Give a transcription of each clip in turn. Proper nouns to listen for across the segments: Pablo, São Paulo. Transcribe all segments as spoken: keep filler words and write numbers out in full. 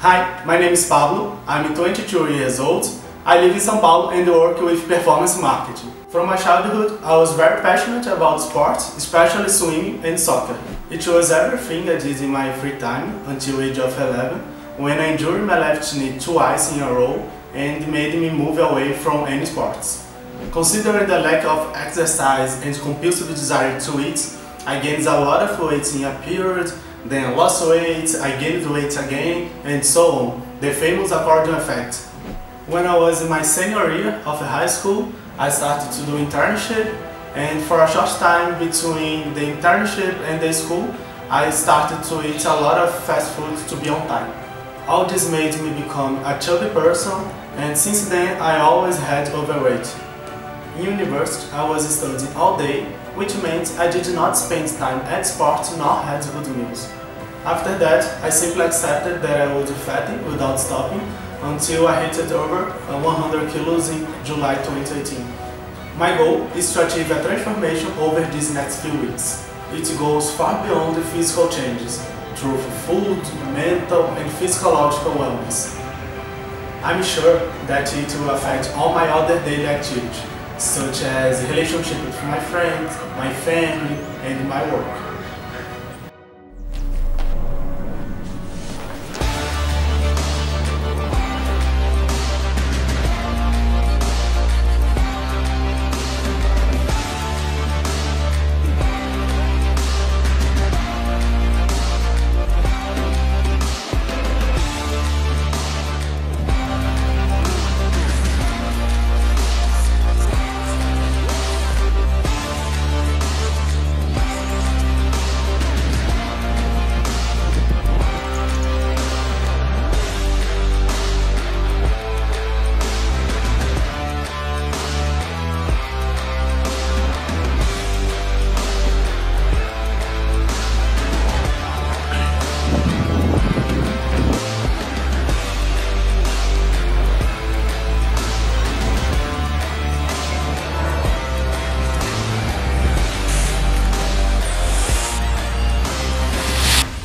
Hi, my name is Pablo, I'm twenty-two years old, I live in São Paulo and work with performance marketing. From my childhood, I was very passionate about sports, especially swimming and soccer. It was everything I did in my free time until age of eleven, when I injured my left knee twice in a row and made me move away from any sports. Considering the lack of exercise and compulsive desire to eat, I gained a lot of weight in a period, then I lost weight, I gained weight again, and so on, the famous accordion effect. When I was in my senior year of high school, I started to do internship, and for a short time between the internship and the school, I started to eat a lot of fast food to be on time. All this made me become a chubby person, and since then I always had overweight. In university, I was studying all day, which meant I did not spend time at sport nor had good meals. After that, I simply accepted that I would fatten without stopping until I hit over one hundred kilos in July twenty eighteen. My goal is to achieve a transformation over these next few weeks. It goes far beyond the physical changes, through food, mental and physiological wellness. I'm sure that it will affect all my other daily activities, such as relationship with my friends, my family, and my work.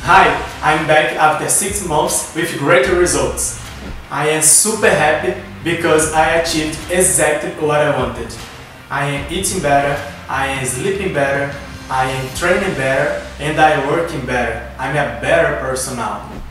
Hi, I'm back after six months with great results. I am super happy because I achieved exactly what I wanted. I am eating better, I am sleeping better, I am training better, and I am working better. I'm a better person now.